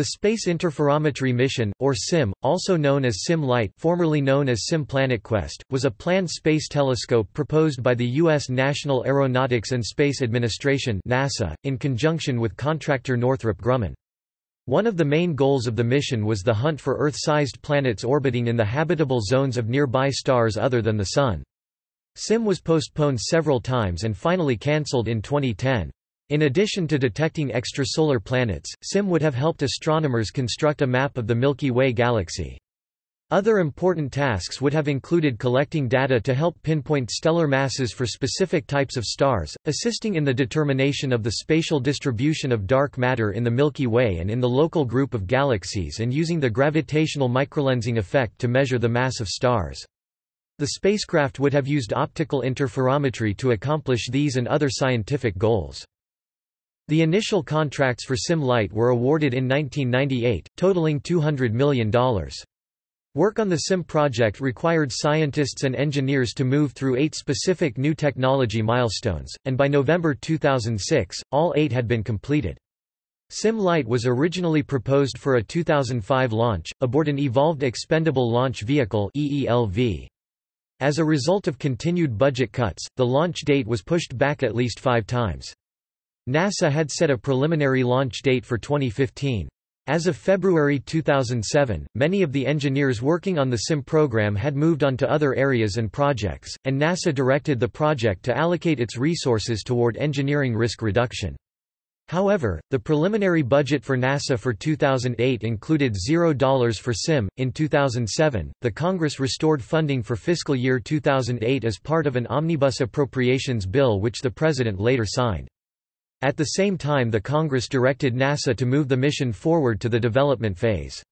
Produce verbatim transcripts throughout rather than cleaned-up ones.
The Space Interferometry Mission, or SIM, also known as SIM Light, formerly known as SIM PlanetQuest, was a planned space telescope proposed by the U S National Aeronautics and Space Administration (NASA) in conjunction with contractor Northrop Grumman. One of the main goals of the mission was the hunt for Earth-sized planets orbiting in the habitable zones of nearby stars other than the Sun. SIM was postponed several times and finally cancelled in twenty ten. In addition to detecting extrasolar planets, SIM would have helped astronomers construct a map of the Milky Way galaxy. Other important tasks would have included collecting data to help pinpoint stellar masses for specific types of stars, assisting in the determination of the spatial distribution of dark matter in the Milky Way and in the local group of galaxies, and using the gravitational microlensing effect to measure the mass of stars. The spacecraft would have used optical interferometry to accomplish these and other scientific goals. The initial contracts for SIM Light were awarded in nineteen ninety-eight, totaling two hundred million dollars. Work on the SIM project required scientists and engineers to move through eight specific new technology milestones, and by November two thousand six, all eight had been completed. SIM Light was originally proposed for a two thousand five launch, aboard an Evolved Expendable Launch Vehicle (E E L V). As a result of continued budget cuts, the launch date was pushed back at least five times. NASA had set a preliminary launch date for twenty fifteen. As of February two thousand seven, many of the engineers working on the SIM program had moved on to other areas and projects, and NASA directed the project to allocate its resources toward engineering risk reduction. However, the preliminary budget for NASA for two thousand eight included zero dollars for SIM. In two thousand seven, the Congress restored funding for fiscal year two thousand eight as part of an omnibus appropriations bill which the President later signed. At the same time, the Congress directed NASA to move the mission forward to the development phase.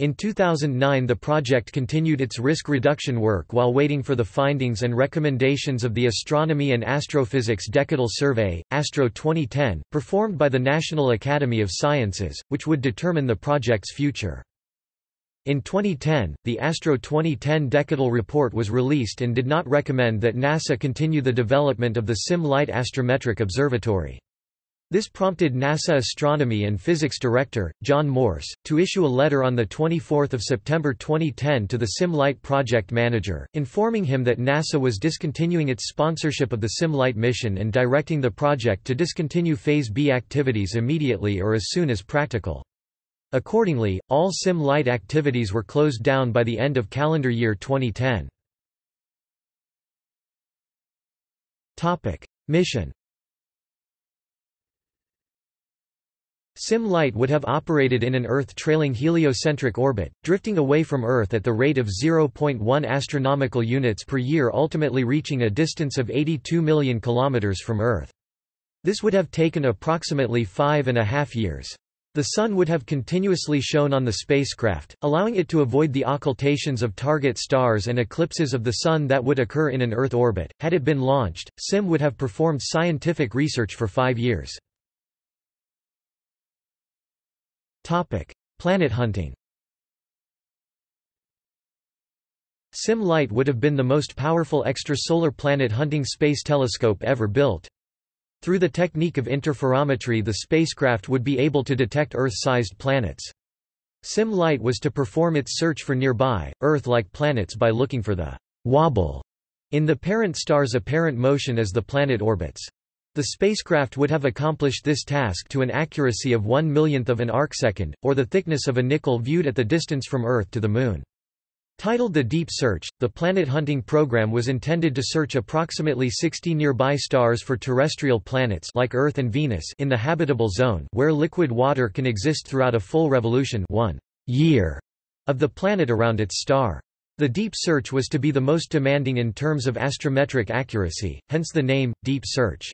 In two thousand nine, the project continued its risk reduction work while waiting for the findings and recommendations of the Astronomy and Astrophysics Decadal Survey, Astro twenty ten, performed by the National Academy of Sciences, which would determine the project's future. In twenty ten, the Astro twenty ten Decadal Report was released and did not recommend that NASA continue the development of the SIM Light Astrometric Observatory. This prompted NASA Astronomy and Physics Director, John Morse, to issue a letter on the twenty-fourth of September twenty ten to the SIM Light project manager, informing him that NASA was discontinuing its sponsorship of the SIM Light mission and directing the project to discontinue Phase B activities immediately or as soon as practical. Accordingly, all SIM Light activities were closed down by the end of calendar year twenty ten. Mission. SIM Light would have operated in an Earth-trailing heliocentric orbit, drifting away from Earth at the rate of zero point one astronomical units per year, ultimately reaching a distance of eighty-two million kilometers from Earth. This would have taken approximately five and a half years. The Sun would have continuously shone on the spacecraft, allowing it to avoid the occultations of target stars and eclipses of the Sun that would occur in an Earth orbit. Had it been launched, SIM would have performed scientific research for five years. Topic: Planet hunting. SIM Light would have been the most powerful extrasolar planet hunting space telescope ever built. Through the technique of interferometry, the spacecraft would be able to detect Earth-sized planets. SIM Light was to perform its search for nearby, Earth-like planets by looking for the wobble in the parent star's apparent motion as the planet orbits. The spacecraft would have accomplished this task to an accuracy of one millionth of an arcsecond, or the thickness of a nickel viewed at the distance from Earth to the Moon. Titled the Deep Search, the planet hunting program was intended to search approximately sixty nearby stars for terrestrial planets like Earth and Venus in the habitable zone, where liquid water can exist throughout a full revolution, one year, of the planet around its star. The Deep Search was to be the most demanding in terms of astrometric accuracy, hence the name, Deep Search.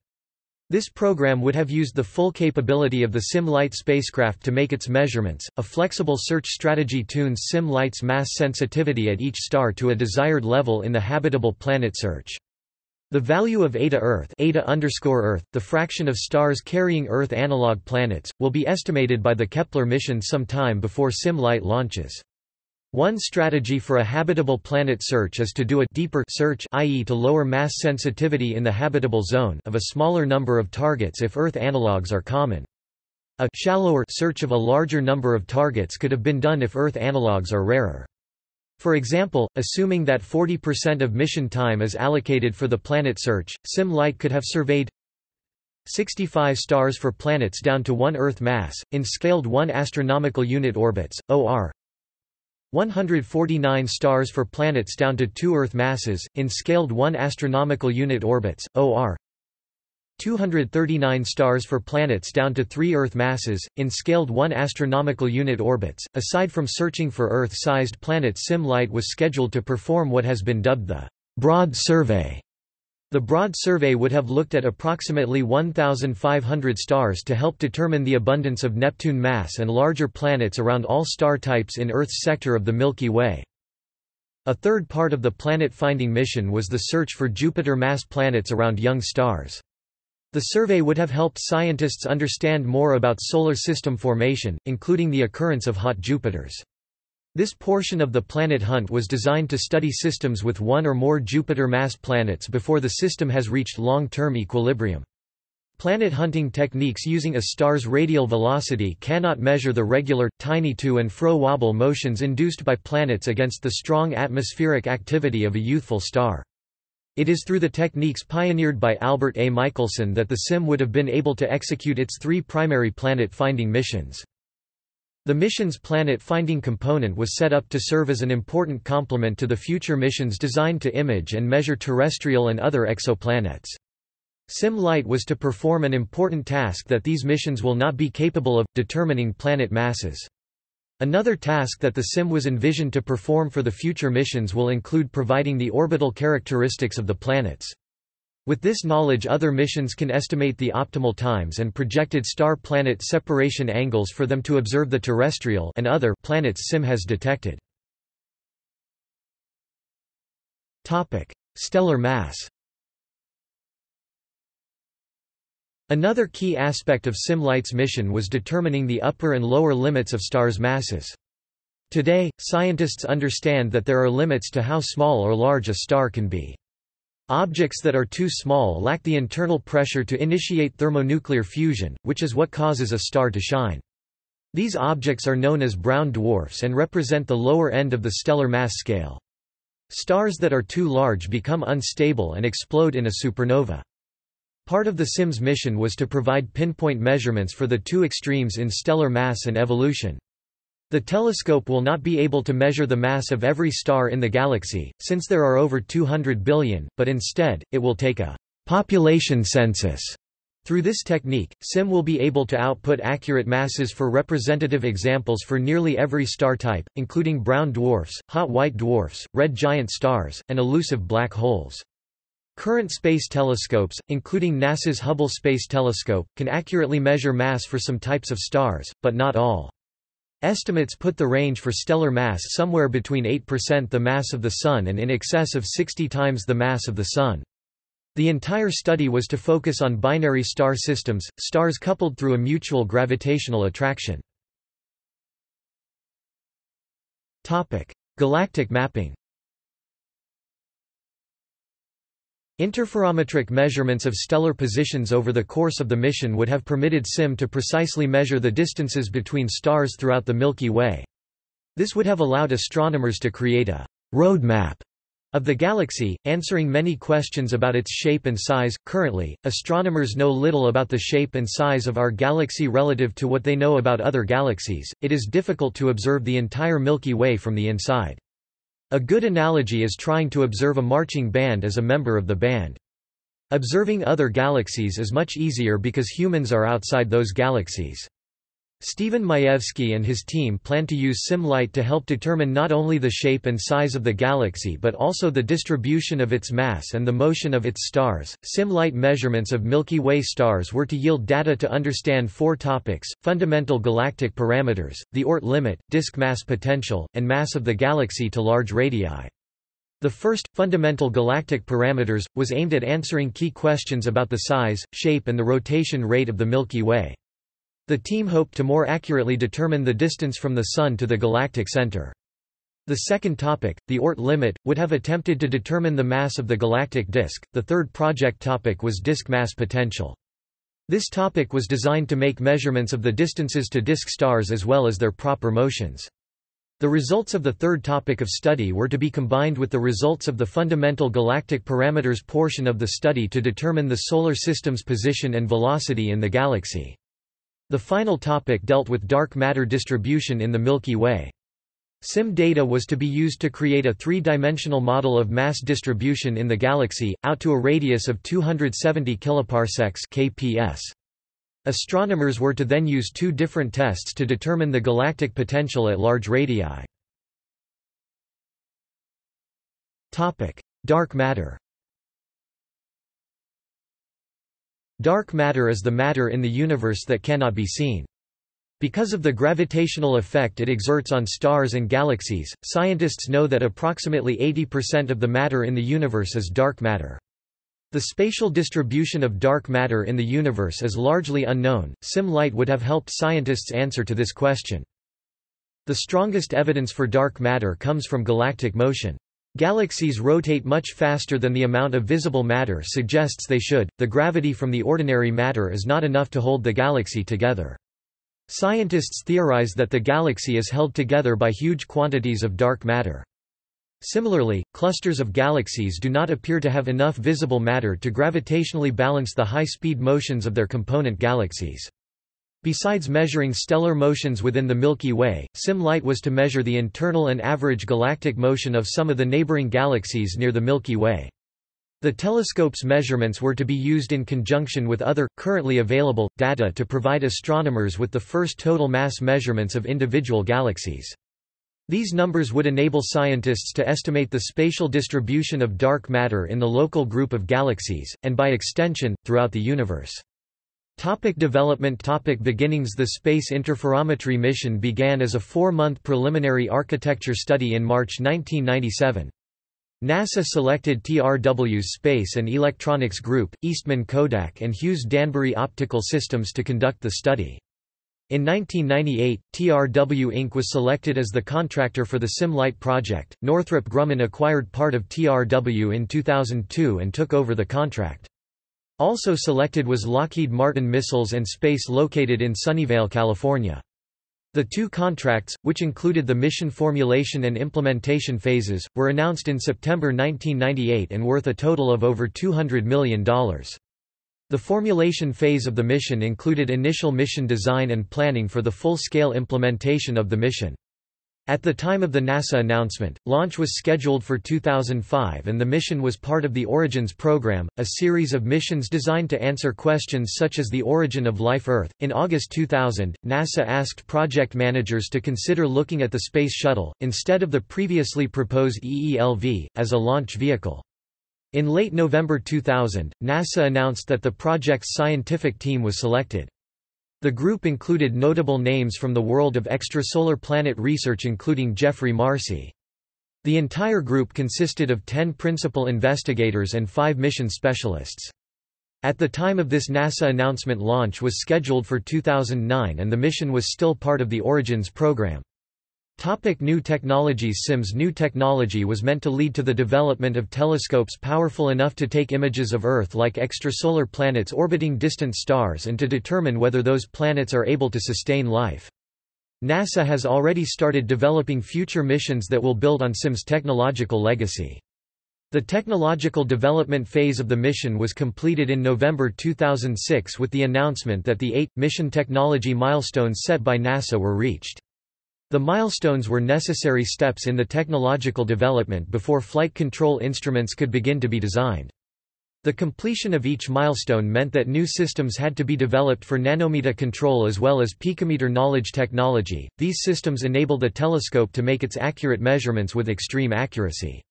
This program would have used the full capability of the SIM Light spacecraft to make its measurements. A flexible search strategy tunes SIM Light's mass sensitivity at each star to a desired level in the habitable planet search. The value of Eta Earth, Eta underscore Earth, the fraction of stars carrying Earth analog planets, will be estimated by the Kepler mission sometime before SIM Light launches. One strategy for a habitable planet search is to do a deeper search, that is to lower mass sensitivity in the habitable zone of a smaller number of targets if Earth analogs are common. A shallower search of a larger number of targets could have been done if Earth analogs are rarer. For example, assuming that forty percent of mission time is allocated for the planet search, SIM-Lite could have surveyed sixty-five stars for planets down to one Earth mass, in scaled one astronomical unit orbits, O R. one hundred forty-nine stars for planets down to two Earth masses, in scaled one astronomical unit orbits, O R. two hundred thirty-nine stars for planets down to three Earth masses, in scaled one astronomical unit orbits. Aside from searching for Earth-sized planets, SIM-Lite was scheduled to perform what has been dubbed the broad survey. The broad survey would have looked at approximately one thousand five hundred stars to help determine the abundance of Neptune mass and larger planets around all star types in Earth's sector of the Milky Way. A third part of the planet-finding mission was the search for Jupiter mass planets around young stars. The survey would have helped scientists understand more about solar system formation, including the occurrence of hot Jupiters. This portion of the planet hunt was designed to study systems with one or more Jupiter mass planets before the system has reached long-term equilibrium. Planet hunting techniques using a star's radial velocity cannot measure the regular, tiny to and fro wobble motions induced by planets against the strong atmospheric activity of a youthful star. It is through the techniques pioneered by Albert A. Michelson that the SIM would have been able to execute its three primary planet-finding missions. The mission's planet-finding component was set up to serve as an important complement to the future missions designed to image and measure terrestrial and other exoplanets. SIM-Lite was to perform an important task that these missions will not be capable of, determining planet masses. Another task that the SIM was envisioned to perform for the future missions will include providing the orbital characteristics of the planets. With this knowledge, other missions can estimate the optimal times and projected star-planet separation angles for them to observe the terrestrial and other planets SIM has detected. Topic: Stellar mass. Another key aspect of SIM-Lite's mission was determining the upper and lower limits of stars' masses. Today, scientists understand that there are limits to how small or large a star can be. Objects that are too small lack the internal pressure to initiate thermonuclear fusion, which is what causes a star to shine. These objects are known as brown dwarfs and represent the lower end of the stellar mass scale. Stars that are too large become unstable and explode in a supernova. Part of the SIM's mission was to provide pinpoint measurements for the two extremes in stellar mass and evolution. The telescope will not be able to measure the mass of every star in the galaxy, since there are over two hundred billion, but instead, it will take a population census. Through this technique, SIM will be able to output accurate masses for representative examples for nearly every star type, including brown dwarfs, hot white dwarfs, red giant stars, and elusive black holes. Current space telescopes, including NASA's Hubble Space Telescope, can accurately measure mass for some types of stars, but not all. Estimates put the range for stellar mass somewhere between eight percent the mass of the Sun and in excess of sixty times the mass of the Sun. The entire study was to focus on binary star systems, stars coupled through a mutual gravitational attraction. Topic: Galactic mapping. Interferometric measurements of stellar positions over the course of the mission would have permitted SIM to precisely measure the distances between stars throughout the Milky Way. This would have allowed astronomers to create a roadmap of the galaxy, answering many questions about its shape and size. Currently, astronomers know little about the shape and size of our galaxy relative to what they know about other galaxies. It is difficult to observe the entire Milky Way from the inside. A good analogy is trying to observe a marching band as a member of the band. Observing other galaxies is much easier because humans are outside those galaxies. Steven Majewski and his team plan to use SIM-Lite to help determine not only the shape and size of the galaxy but also the distribution of its mass and the motion of its stars. SIM-Lite measurements of Milky Way stars were to yield data to understand four topics: fundamental galactic parameters, the Oort limit, disk mass potential, and mass of the galaxy to large radii. The first, fundamental galactic parameters, was aimed at answering key questions about the size, shape, and the rotation rate of the Milky Way. The team hoped to more accurately determine the distance from the Sun to the galactic center. The second topic, the Oort limit, would have attempted to determine the mass of the galactic disk. The third project topic was disk mass potential. This topic was designed to make measurements of the distances to disk stars as well as their proper motions. The results of the third topic of study were to be combined with the results of the fundamental galactic parameters portion of the study to determine the solar system's position and velocity in the galaxy. The final topic dealt with dark matter distribution in the Milky Way. SIM data was to be used to create a three-dimensional model of mass distribution in the galaxy, out to a radius of two hundred seventy kiloparsecs (K P S). Astronomers were to then use two different tests to determine the galactic potential at large radii. Topic: Dark matter. Dark matter is the matter in the universe that cannot be seen. Because of the gravitational effect it exerts on stars and galaxies, scientists know that approximately eighty percent of the matter in the universe is dark matter. The spatial distribution of dark matter in the universe is largely unknown. SIM light would have helped scientists answer to this question. The strongest evidence for dark matter comes from galactic motion. Galaxies rotate much faster than the amount of visible matter suggests they should. The gravity from the ordinary matter is not enough to hold the galaxy together. Scientists theorize that the galaxy is held together by huge quantities of dark matter. Similarly, clusters of galaxies do not appear to have enough visible matter to gravitationally balance the high-speed motions of their component galaxies. Besides measuring stellar motions within the Milky Way, SIM light was to measure the internal and average galactic motion of some of the neighboring galaxies near the Milky Way. The telescope's measurements were to be used in conjunction with other, currently available, data to provide astronomers with the first total mass measurements of individual galaxies. These numbers would enable scientists to estimate the spatial distribution of dark matter in the local group of galaxies, and by extension, throughout the universe. Topic development. Topic beginnings. The Space Interferometry Mission began as a four-month preliminary architecture study in March nineteen ninety-seven. NASA selected T R W's Space and Electronics Group, Eastman Kodak and Hughes Danbury Optical Systems to conduct the study. In nineteen ninety-eight, T R W Incorporated was selected as the contractor for the SIM light project. Northrop Grumman acquired part of T R W in two thousand two and took over the contract. Also selected was Lockheed Martin Missiles and Space located in Sunnyvale, California. The two contracts, which included the mission formulation and implementation phases, were announced in September nineteen ninety-eight and worth a total of over two hundred million dollars. The formulation phase of the mission included initial mission design and planning for the full-scale implementation of the mission. At the time of the NASA announcement, launch was scheduled for two thousand five and the mission was part of the Origins program, a series of missions designed to answer questions such as the origin of life Earth. In August two thousand, NASA asked project managers to consider looking at the Space Shuttle, instead of the previously proposed E E L V, as a launch vehicle. In late November two thousand, NASA announced that the project's scientific team was selected. The group included notable names from the world of extrasolar planet research including Geoffrey Marcy. The entire group consisted of ten principal investigators and five mission specialists. At the time of this NASA announcement, launch was scheduled for two thousand nine and the mission was still part of the Origins program. Topic: New technologies. SIM's new technology was meant to lead to the development of telescopes powerful enough to take images of Earth like extrasolar planets orbiting distant stars and to determine whether those planets are able to sustain life. NASA has already started developing future missions that will build on SIM's technological legacy. The technological development phase of the mission was completed in November two thousand six with the announcement that the eight mission technology milestones set by NASA were reached. The milestones were necessary steps in the technological development before flight control instruments could begin to be designed. The completion of each milestone meant that new systems had to be developed for nanometer control as well as picometer knowledge technology. These systems enable the telescope to make its accurate measurements with extreme accuracy.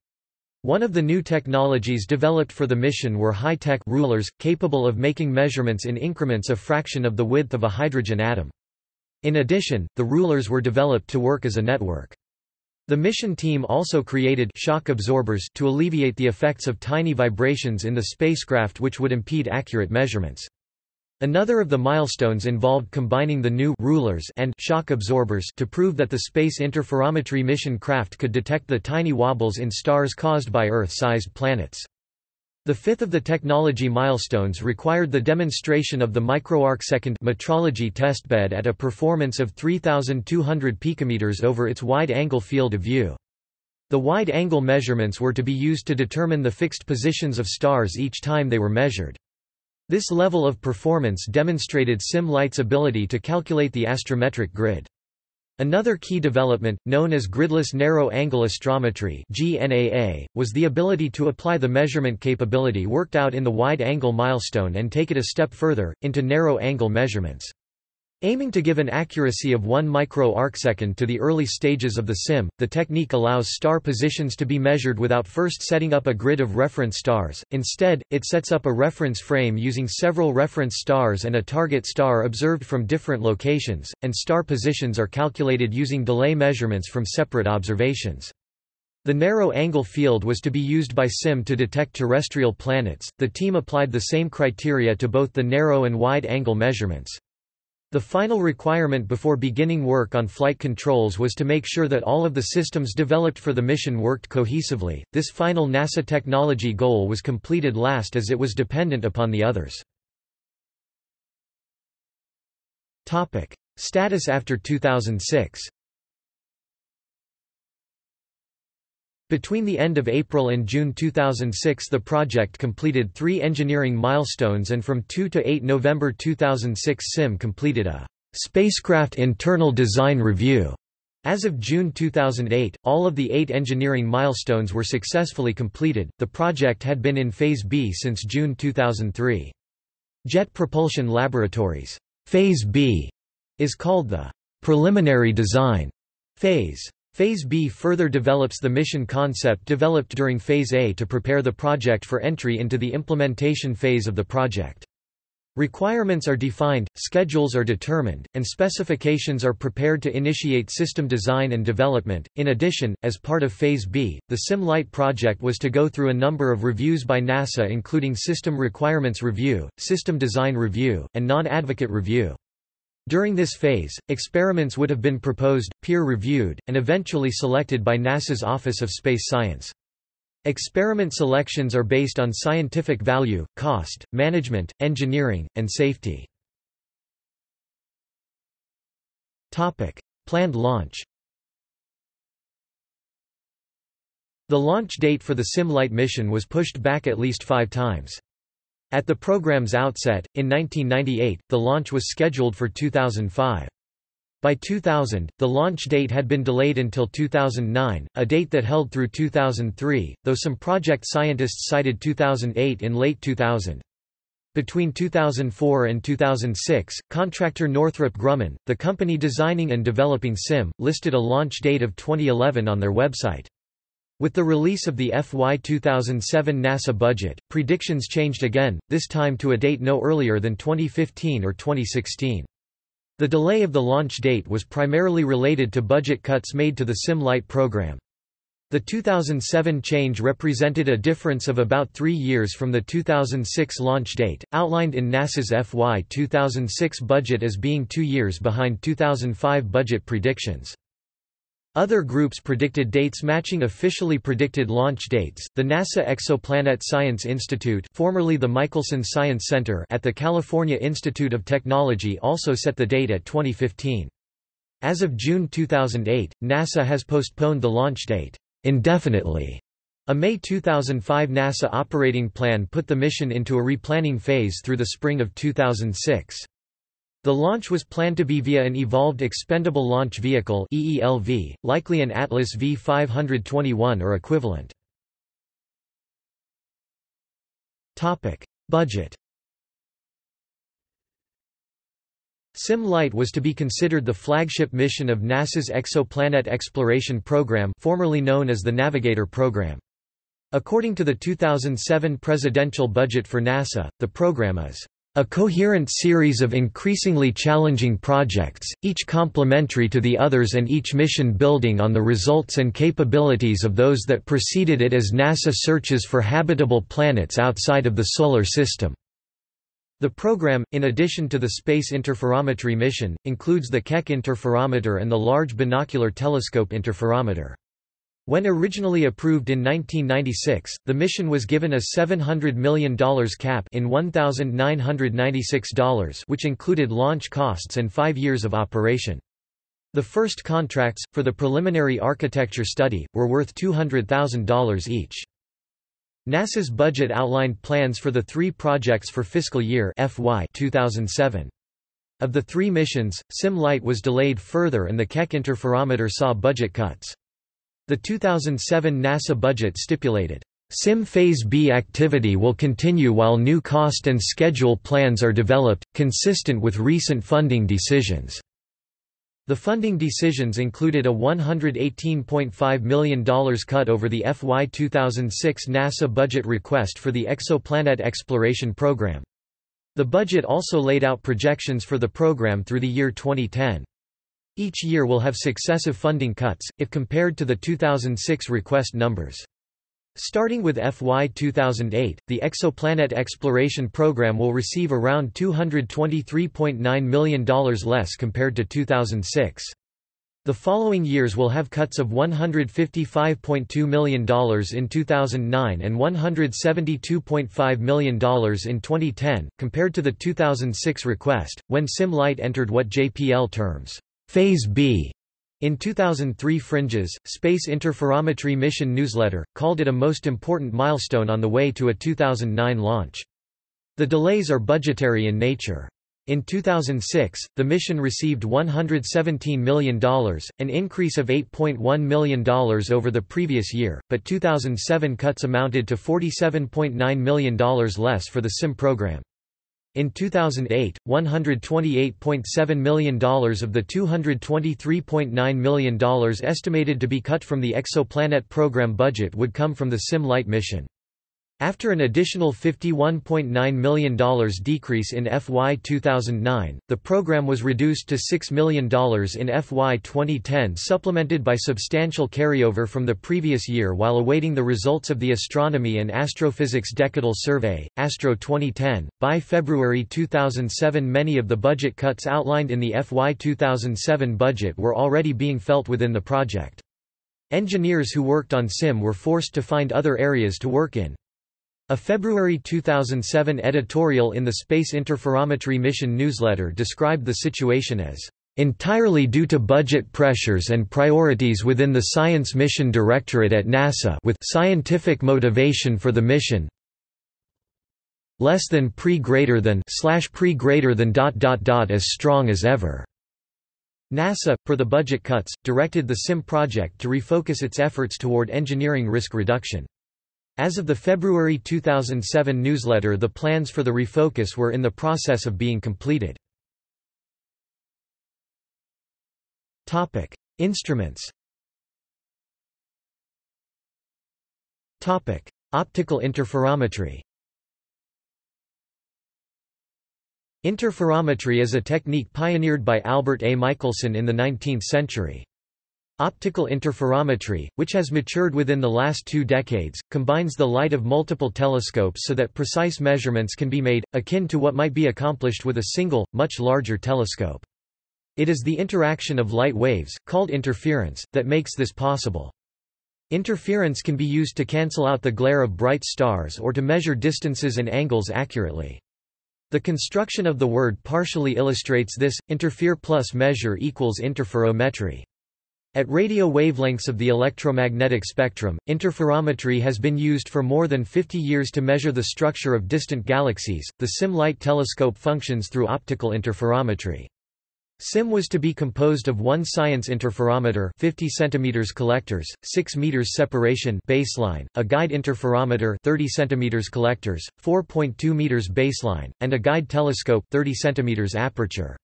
One of the new technologies developed for the mission were high-tech rulers, capable of making measurements in increments a fraction of the width of a hydrogen atom. In addition, the rulers were developed to work as a network. The mission team also created shock absorbers to alleviate the effects of tiny vibrations in the spacecraft which would impede accurate measurements. Another of the milestones involved combining the new rulers and shock absorbers to prove that the Space Interferometry Mission craft could detect the tiny wobbles in stars caused by Earth-sized planets. The fifth of the technology milestones required the demonstration of the Microarcsecond metrology testbed at a performance of three thousand two hundred picometers over its wide-angle field of view. The wide-angle measurements were to be used to determine the fixed positions of stars each time they were measured. This level of performance demonstrated SIM Light's ability to calculate the astrometric grid. Another key development, known as gridless narrow-angle astrometry (G N A A), was the ability to apply the measurement capability worked out in the wide-angle milestone and take it a step further, into narrow-angle measurements. Aiming to give an accuracy of one microarcsecond to the early stages of the SIM, the technique allows star positions to be measured without first setting up a grid of reference stars. Instead, it sets up a reference frame using several reference stars and a target star observed from different locations, and star positions are calculated using delay measurements from separate observations. The narrow-angle field was to be used by SIM to detect terrestrial planets. The team applied the same criteria to both the narrow and wide-angle measurements. The final requirement before beginning work on flight controls was to make sure that all of the systems developed for the mission worked cohesively. This final NASA technology goal was completed last as it was dependent upon the others. Topic: Status after two thousand six. Between the end of April and June two thousand six, the project completed three engineering milestones, and from two to eight November two thousand six SIM completed a spacecraft internal design review. As of June two thousand eight, all of the eight engineering milestones were successfully completed. The project had been in Phase B since June two thousand three. Jet Propulsion Laboratories' Phase B is called the preliminary design phase. Phase B further develops the mission concept developed during Phase A to prepare the project for entry into the implementation phase of the project. Requirements are defined, schedules are determined, and specifications are prepared to initiate system design and development. In addition, as part of Phase B, the SIM Light project was to go through a number of reviews by NASA, including System Requirements Review, System Design Review, and Non-Advocate Review. During this phase, experiments would have been proposed, peer-reviewed, and eventually selected by NASA's Office of Space Science. Experiment selections are based on scientific value, cost, management, engineering, and safety. Topic: Planned launch. The launch date for the SIM Light mission was pushed back at least five times. At the program's outset, in nineteen ninety-eight, the launch was scheduled for two thousand five. By two thousand, the launch date had been delayed until two thousand nine, a date that held through two thousand three, though some project scientists cited two thousand eight in late two thousand. Between two thousand four and two thousand six, contractor Northrop Grumman, the company designing and developing SIM, listed a launch date of twenty eleven on their website. With the release of the F Y two thousand seven NASA budget, predictions changed again, this time to a date no earlier than twenty fifteen or twenty sixteen. The delay of the launch date was primarily related to budget cuts made to the SIM Light program. The two thousand seven change represented a difference of about three years from the two thousand six launch date, outlined in NASA's F Y two thousand six budget as being two years behind two thousand five budget predictions. Other groups predicted dates matching officially predicted launch dates. The NASA Exoplanet Science Institute, formerly the Michelson Science Center at the California Institute of Technology, also set the date at twenty fifteen. As of June two thousand eight, NASA has postponed the launch date indefinitely. A May two thousand five NASA operating plan put the mission into a replanning phase through the spring of two thousand six. The launch was planned to be via an Evolved Expendable Launch Vehicle (E E L V), likely an Atlas V five twenty-one or equivalent. Topic: Budget. SIM Light was to be considered the flagship mission of NASA's Exoplanet Exploration Program, formerly known as the Navigator Program. According to the two thousand seven presidential budget for NASA, the program is a coherent series of increasingly challenging projects, each complementary to the others and each mission building on the results and capabilities of those that preceded it as NASA searches for habitable planets outside of the Solar System. The program, in addition to the Space Interferometry Mission, includes the Keck Interferometer and the Large Binocular Telescope Interferometer. When originally approved in nineteen ninety-six, the mission was given a seven hundred million dollars cap in one thousand nine hundred ninety-six dollars, which included launch costs and five years of operation. The first contracts, for the preliminary architecture study, were worth two hundred thousand dollars each. NASA's budget outlined plans for the three projects for fiscal year F Y two thousand seven. Of the three missions, SIM-Lite was delayed further and the Keck Interferometer saw budget cuts. The two thousand seven NASA budget stipulated, "SIM Phase B activity will continue while new cost and schedule plans are developed, consistent with recent funding decisions." The funding decisions included a one hundred eighteen point five million dollars cut over the F Y two thousand six NASA budget request for the Exoplanet Exploration Program. The budget also laid out projections for the program through the year twenty ten. Each year will have successive funding cuts, if compared to the two thousand six request numbers. Starting with F Y two thousand eight, the Exoplanet Exploration Program will receive around two hundred twenty-three point nine million dollars less compared to two thousand six. The following years will have cuts of one hundred fifty-five point two million dollars in two thousand nine and one hundred seventy-two point five million dollars in twenty ten, compared to the two thousand six request, when SIM-Lite entered what J P L terms Phase B. In two thousand three, Fringes, Space Interferometry Mission newsletter, called it a most important milestone on the way to a two thousand nine launch. The delays are budgetary in nature. In two thousand six, the mission received one hundred seventeen million dollars, an increase of eight point one million dollars over the previous year, but two thousand seven cuts amounted to forty-seven point nine million dollars less for the SIM program. In two thousand eight, one hundred twenty-eight point seven million dollars of the two hundred twenty-three point nine million dollars estimated to be cut from the Exoplanet program budget would come from the SIM-Lite mission. After an additional fifty-one point nine million dollars decrease in F Y two thousand nine, the program was reduced to six million dollars in F Y twenty ten, supplemented by substantial carryover from the previous year while awaiting the results of the Astronomy and Astrophysics Decadal Survey, Astro twenty ten. By February two thousand seven, many of the budget cuts outlined in the F Y two thousand seven budget were already being felt within the project. Engineers who worked on SIM were forced to find other areas to work in. A February two thousand seven editorial in the Space Interferometry Mission newsletter described the situation as entirely due to budget pressures and priorities within the Science Mission Directorate at NASA, with scientific motivation for the mission less than pre greater than slash pre greater than dot dot dot as strong as ever. NASA, per the budget cuts, directed the SIM project to refocus its efforts toward engineering risk reduction. As of the February two thousand seven newsletter, the plans for the refocus were in the process of being completed. Topic: Instruments. Topic: Optical interferometry. Interferometry is a technique pioneered by Albert A. Michelson in the nineteenth century. Optical interferometry, which has matured within the last two decades, combines the light of multiple telescopes so that precise measurements can be made, akin to what might be accomplished with a single, much larger telescope. It is the interaction of light waves, called interference, that makes this possible. Interference can be used to cancel out the glare of bright stars or to measure distances and angles accurately. The construction of the word partially illustrates this. Interfere plus measure equals interferometry. At radio wavelengths of the electromagnetic spectrum, interferometry has been used for more than fifty years to measure the structure of distant galaxies. The SIM-Lite telescope functions through optical interferometry. SIM was to be composed of one science interferometer, fifty centimeters collectors, six meters separation baseline, a guide interferometer, thirty centimeters collectors, four point two meters baseline, and a guide telescope, thirty centimeters aperture.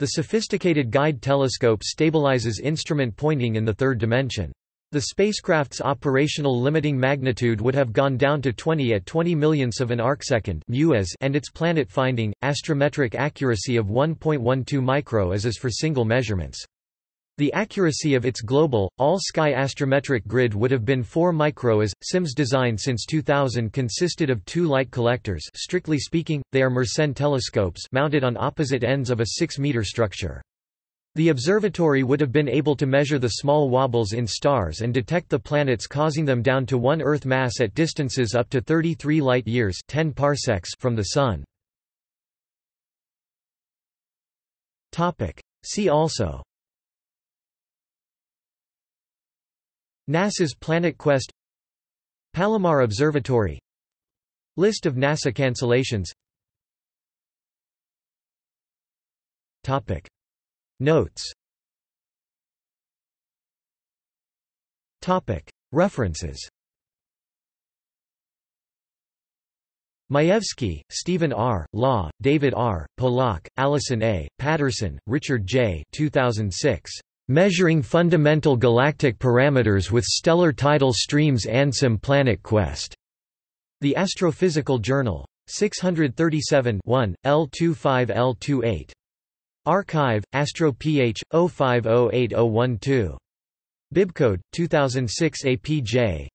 The sophisticated guide telescope stabilizes instrument pointing in the third dimension. The spacecraft's operational limiting magnitude would have gone down to twenty at twenty millionths of an arcsecond and its planet-finding, astrometric accuracy of one point one two micro as is for single measurements. The accuracy of its global, all-sky astrometric grid would have been four micro as. SIM's design since two thousand consisted of two light collectors, strictly speaking, they are Mersenne telescopes mounted on opposite ends of a six meter structure. The observatory would have been able to measure the small wobbles in stars and detect the planets causing them down to one Earth mass at distances up to thirty-three light-years (ten parsecs) from the Sun. See also NASA's PlanetQuest, Palomar Observatory, List of NASA cancellations. Topic. Notes. Topic. References. Majewski, Stephen R., Law, David R., Pollack, Allison A., Patterson, Richard J. two thousand six. Measuring Fundamental Galactic Parameters with Stellar Tidal Streams and SIM PlanetQuest. The Astrophysical Journal. six thirty-seven one, L twenty-five L twenty-eight. Archive, AstroPH, zero five zero eight zero one two. Bibcode, two thousand six A P J.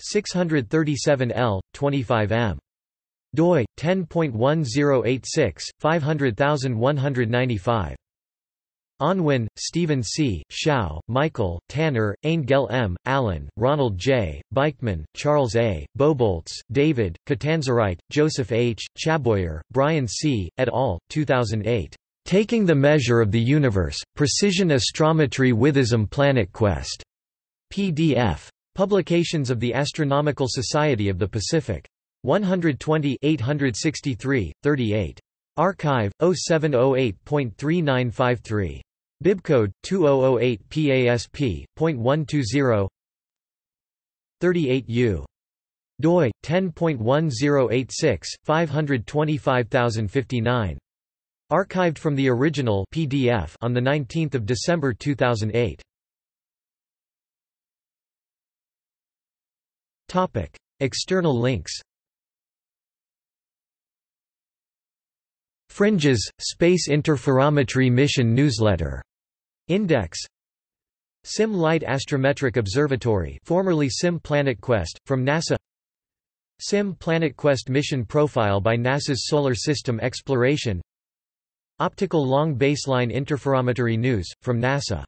six thirty-seven L twenty-five M. doi, ten point one zero eight six, five hundred thousand one hundred ninety-five. Onwin, Stephen C., Shao, Michael, Tanner, Eingel M., Allen, Ronald J., Beichmann, Charles A., Boboltz, David, Catanzarite, Joseph H., Chaboyer, Brian C., et al., two thousand eight. Taking the Measure of the Universe, Precision Astrometry with SIM PlanetQuest. P D F. Publications of the Astronomical Society of the Pacific. one twenty, eight sixty-three, thirty-eight. Archive, zero seven zero eight point three nine five three. Bibcode, two thousand eight P A S P point one two zero. thirty-eight U. doi, ten point one zero eight six, five hundred twenty-five thousand fifty-nine. Archived from the original P D F on nineteenth of December two thousand eight. Topic. External links. Fringes, Space Interferometry Mission Newsletter. Index. SIM Light Astrometric Observatory, formerly SIM PlanetQuest, from NASA. SIM PlanetQuest Mission Profile by NASA's Solar System Exploration. Optical Long Baseline Interferometry News, from NASA.